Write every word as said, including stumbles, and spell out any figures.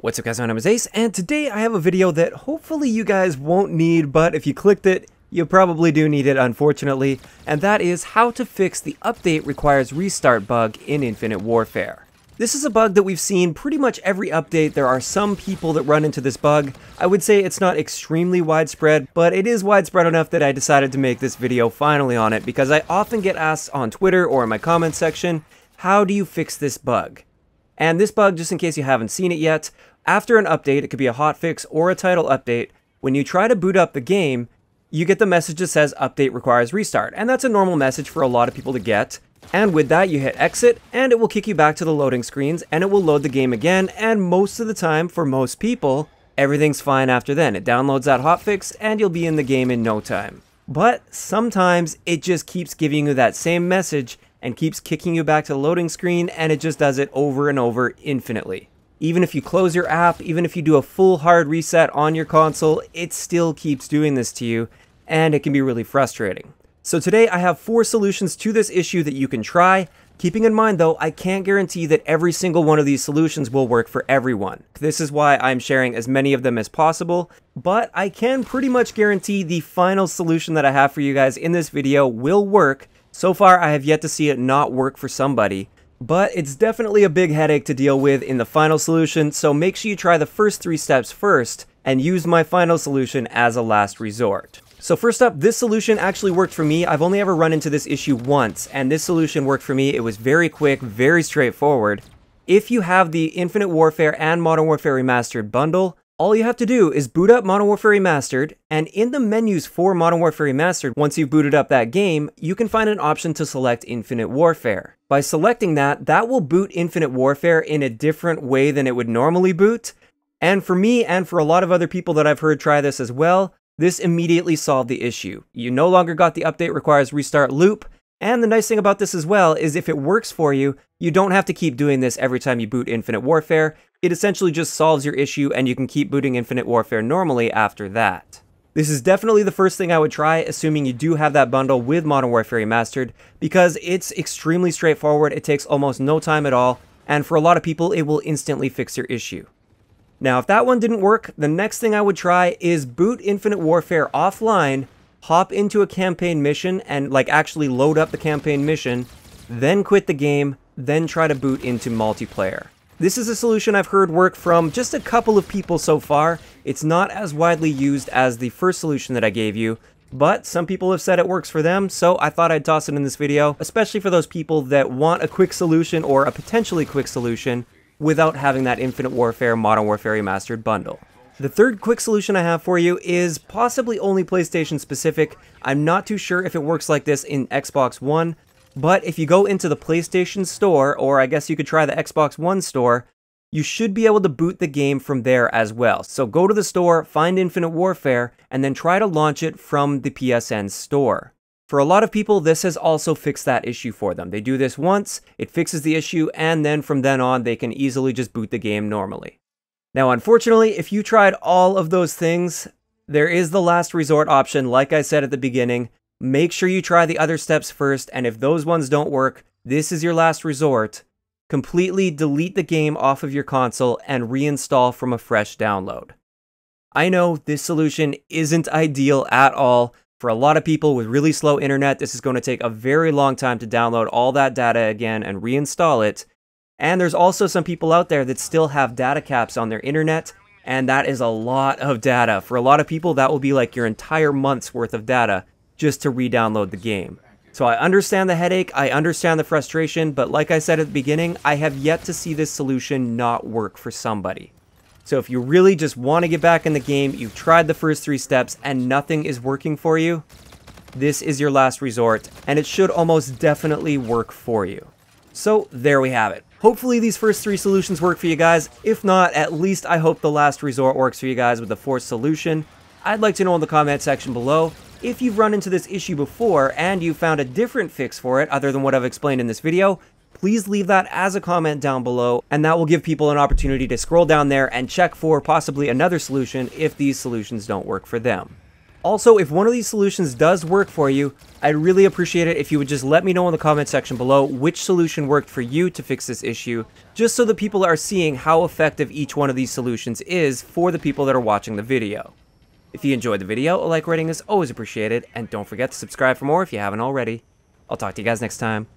What's up guys, my name is Ace, and today I have a video that hopefully you guys won't need, but if you clicked it, you probably do need it unfortunately, and that is how to fix the update requires restart bug in Infinite Warfare. This is a bug that we've seen pretty much every update. There are some people that run into this bug. I would say it's not extremely widespread, but it is widespread enough that I decided to make this video finally on it, because I often get asked on Twitter or in my comments section, how do you fix this bug? And this bug, just in case you haven't seen it yet, after an update, it could be a hotfix or a title update, when you try to boot up the game, you get the message that says update requires restart. And that's a normal message for a lot of people to get. And with that, you hit exit, and it will kick you back to the loading screens, and it will load the game again, and most of the time, for most people, everything's fine after then. It downloads that hotfix, and you'll be in the game in no time. But sometimes, it just keeps giving you that same message, and keeps kicking you back to the loading screen, and it just does it over and over infinitely. Even if you close your app, even if you do a full hard reset on your console, it still keeps doing this to you, and it can be really frustrating. So today I have four solutions to this issue that you can try. Keeping in mind though, I can't guarantee that every single one of these solutions will work for everyone. This is why I'm sharing as many of them as possible, but I can pretty much guarantee the final solution that I have for you guys in this video will work. So far, I have yet to see it not work for somebody, but it's definitely a big headache to deal with in the final solution, so make sure you try the first three steps first, and use my final solution as a last resort. So first up, this solution actually worked for me. I've only ever run into this issue once, and this solution worked for me. It was very quick, very straightforward. If you have the Infinite Warfare and Modern Warfare Remastered bundle, all you have to do is boot up Modern Warfare Remastered, and in the menus for Modern Warfare Remastered, once you've booted up that game, you can find an option to select Infinite Warfare. By selecting that, that will boot Infinite Warfare in a different way than it would normally boot, and for me and for a lot of other people that I've heard try this as well, this immediately solved the issue. You no longer got the update requires restart loop, and the nice thing about this as well is if it works for you, you don't have to keep doing this every time you boot Infinite Warfare. It essentially just solves your issue and you can keep booting Infinite Warfare normally after that. This is definitely the first thing I would try, assuming you do have that bundle with Modern Warfare Remastered, because it's extremely straightforward, it takes almost no time at all, and for a lot of people it will instantly fix your issue. Now if that one didn't work, the next thing I would try is boot Infinite Warfare offline, hop into a campaign mission and like actually load up the campaign mission, then quit the game, then try to boot into multiplayer. This is a solution I've heard work from just a couple of people so far. It's not as widely used as the first solution that I gave you, but some people have said it works for them, so I thought I'd toss it in this video, especially for those people that want a quick solution or a potentially quick solution without having that Infinite Warfare Modern Warfare Remastered bundle. The third quick solution I have for you is possibly only PlayStation specific. I'm not too sure if it works like this in Xbox One, but if you go into the PlayStation Store, or I guess you could try the Xbox One Store, you should be able to boot the game from there as well. So go to the store, find Infinite Warfare, and then try to launch it from the P S N Store. For a lot of people, this has also fixed that issue for them. They do this once, it fixes the issue, and then from then on, they can easily just boot the game normally. Now, unfortunately, if you tried all of those things, there is the last resort option, like I said at the beginning. Make sure you try the other steps first, and if those ones don't work, this is your last resort. Completely delete the game off of your console and reinstall from a fresh download. I know this solution isn't ideal at all. For a lot of people with really slow internet, this is going to take a very long time to download all that data again and reinstall it. And there's also some people out there that still have data caps on their internet, and that is a lot of data. For a lot of people, that will be like your entire month's worth of data just to re-download the game. So I understand the headache, I understand the frustration, but like I said at the beginning, I have yet to see this solution not work for somebody. So if you really just want to get back in the game, you've tried the first three steps and nothing is working for you, this is your last resort, and it should almost definitely work for you. So there we have it. Hopefully these first three solutions work for you guys. If not, at least I hope the last resort works for you guys with the fourth solution. I'd like to know in the comment section below, if you've run into this issue before and you found a different fix for it other than what I've explained in this video, please leave that as a comment down below, and that will give people an opportunity to scroll down there and check for possibly another solution if these solutions don't work for them. Also, if one of these solutions does work for you, I'd really appreciate it if you would just let me know in the comment section below which solution worked for you to fix this issue, just so that people are seeing how effective each one of these solutions is for the people that are watching the video. If you enjoyed the video, a like rating is always appreciated, and don't forget to subscribe for more if you haven't already. I'll talk to you guys next time.